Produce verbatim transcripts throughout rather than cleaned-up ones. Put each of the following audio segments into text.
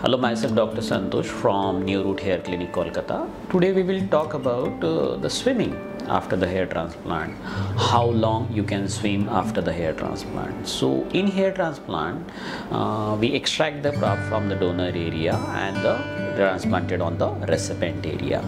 Hello, myself Doctor Santosh from New Roots Hair Clinic, Kolkata. Today we will talk about uh, the swimming after the hair transplant. How long you can swim after the hair transplant. So in hair transplant, uh, we extract the prop from the donor area and the transplanted on the recipient area.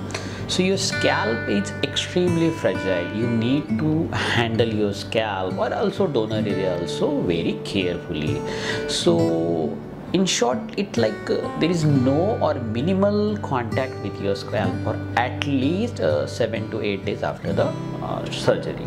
So your scalp is extremely fragile. You need to handle your scalp or also donor area also very carefully. So in short, it like uh, there is no or minimal contact with your scalp for at least uh, seven to eight days after the uh, surgery.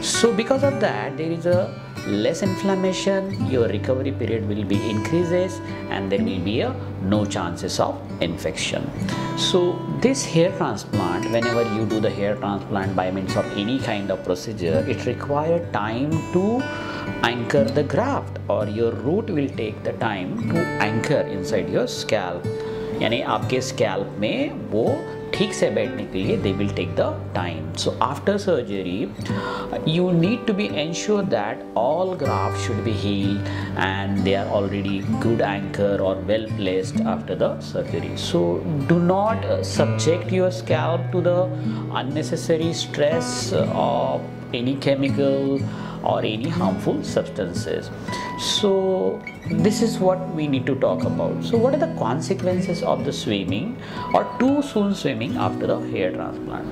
So because of that, there is a less inflammation, your recovery period will be increases and there will be a no chances of infection. So this hair transplant, whenever you do the hair transplant by means of any kind of procedure, it requires time to anchor the graft, or your root will take the time to anchor inside your scalp. यानी आपके scalp में वो ठीक से बैठने के लिए they will take the time. So after surgery, you need to be ensure that all grafts should be healed and they are already good anchor or well placed after the surgery. So do not subject your scalp to the unnecessary stress of any chemical or any harmful substances. So this is what we need to talk about. So what are the consequences of the swimming or too soon swimming after the hair transplant?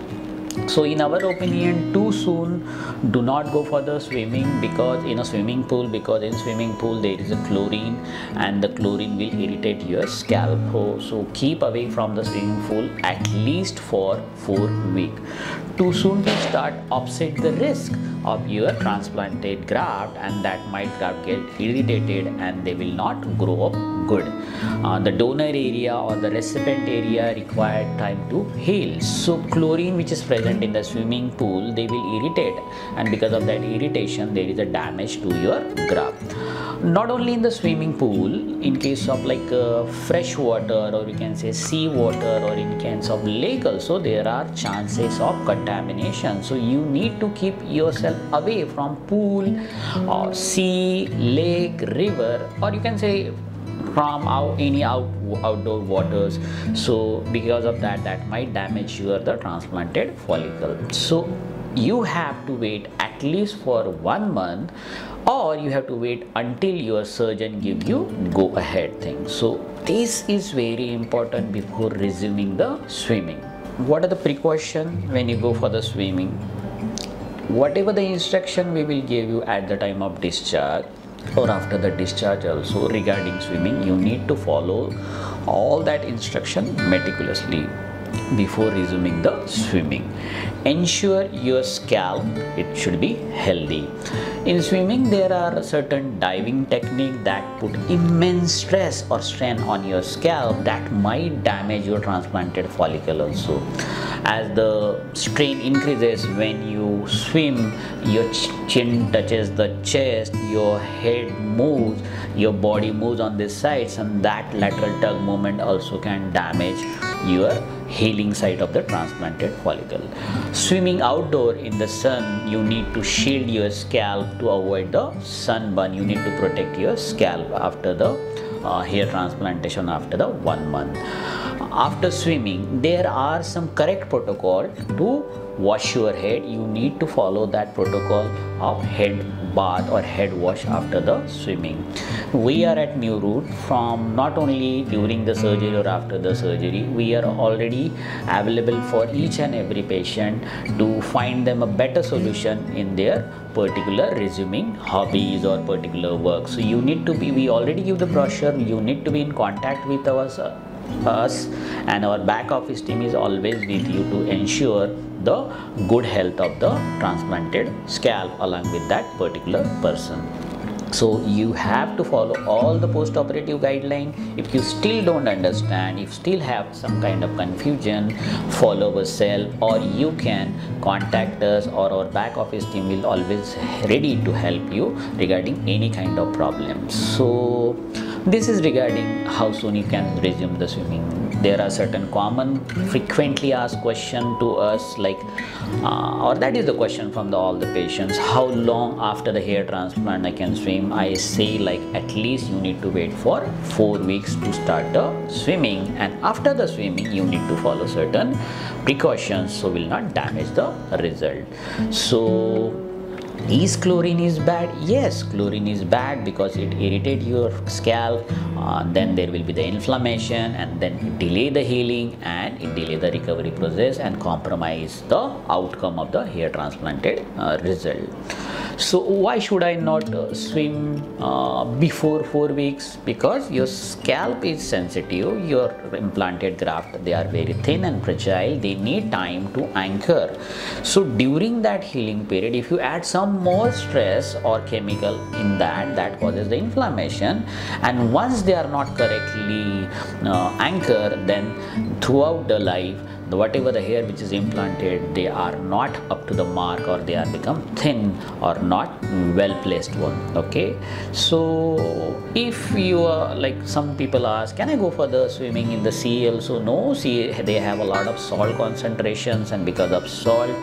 So in our opinion, too soon, do not go for the swimming because in a swimming pool, because in swimming pool there is a chlorine and the chlorine will irritate your scalp. So keep away from the swimming pool at least for four weeks. Too soon to start offset the risk of your transplanted graft, and that might graft get irritated and they will not grow up good. Uh, the donor area or the recipient area required time to heal. So chlorine which is present in the swimming pool, they will irritate, and because of that irritation there is a damage to your graft. Not only in the swimming pool, in case of like uh, fresh water, or you can say sea water, or in case of lake also there are chances of contamination. So you need to keep yourself away from pool or sea, lake, river, or you can say from out, any out, outdoor waters. So because of that, that might damage your the transplanted follicle. So you have to wait at least for one month or you have to wait until your surgeon give you go ahead thing. So this is very important before resuming the swimming. What are the precautions when you go for the swimming? Whatever the instruction we will give you at the time of discharge, or after the discharge also regarding swimming, you need to follow all that instruction meticulously before resuming the swimming. Ensure your scalp, it should be healthy. In swimming, there are certain diving techniques that put immense stress or strain on your scalp that might damage your transplanted follicle also. As the strain increases when you swim, your chin touches the chest, your head moves, your body moves on these sides, and that lateral tug movement also can damage your healing site of the transplanted follicle. Swimming outdoor in the sun, you need to shield your scalp to avoid the sunburn. You need to protect your scalp after the uh, hair transplantation after the one month. After swimming, there are some correct protocol to wash your head. You need to follow that protocol of head bath or head wash after the swimming. We are at New Roots from not only during the surgery or after the surgery, we are already available for each and every patient to find them a better solution in their particular resuming hobbies or particular work. So you need to be, we already give the brochure, you need to be in contact with our us and our back office team is always with you to ensure the good health of the transplanted scalp along with that particular person. So you have to follow all the post-operative guideline. If you still don't understand, if you still have some kind of confusion, follow yourself, or you can contact us, or our back office team will always ready to help you regarding any kind of problem. So This is regarding how soon you can resume the swimming. There are certain common frequently asked question to us, like uh, or that is the question from the, all the patients, how long after the hair transplant I can swim? I say like at least you need to wait for four weeks to start the swimming, and after the swimming you need to follow certain precautions so will not damage the result. So is chlorine is bad? Yes, chlorine is bad because it irritates your scalp, uh, then there will be the inflammation, and then it delay the healing and it delay the recovery process and compromise the outcome of the hair transplanted uh, result. So why should I not uh, swim uh, before four weeks? Because your scalp is sensitive, your implanted graft, they are very thin and fragile, they need time to anchor. So during that healing period, if you add some more stress or chemical in that, that causes the inflammation, and once they are not correctly uh, anchored, then throughout the life whatever the hair which is implanted, they are not up to the mark, or they are become thin or not well placed one. Okay, so if you are like, some people ask, can I go for the swimming in the sea also? No, see, they have a lot of salt concentrations, and because of salt,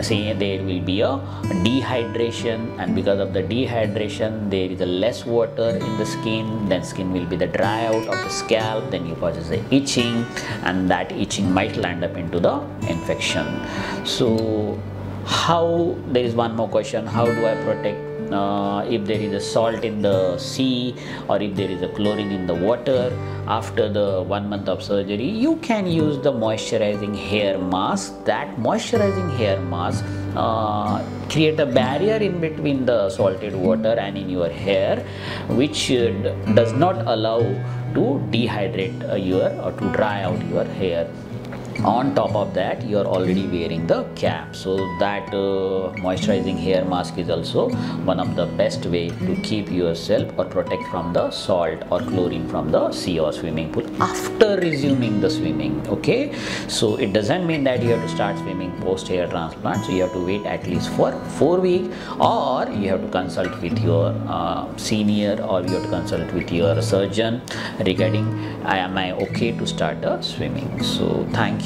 see, there will be a dehydration, and because of the dehydration there is a less water in the skin, then skin will be the dry out of the scalp, then you causes the itching, and that itching might land up into the infection. So how, there is one more question, how do I protect uh, if there is a salt in the sea or if there is a chlorine in the water? After the one month of surgery, you can use the moisturizing hair mask. That moisturizing hair mask uh, create a barrier in between the salted water and in your hair, which uh, does not allow to dehydrate uh, your, or to dry out your hair. On top of that, you are already wearing the cap, so that uh, moisturizing hair mask is also one of the best way to keep yourself or protect from the salt or chlorine from the sea or swimming pool after resuming the swimming. Okay, so it doesn't mean that you have to start swimming post hair transplant, so you have to wait at least for four weeks, or you have to consult with your uh, senior, or you have to consult with your surgeon regarding am I okay to start the swimming. So thank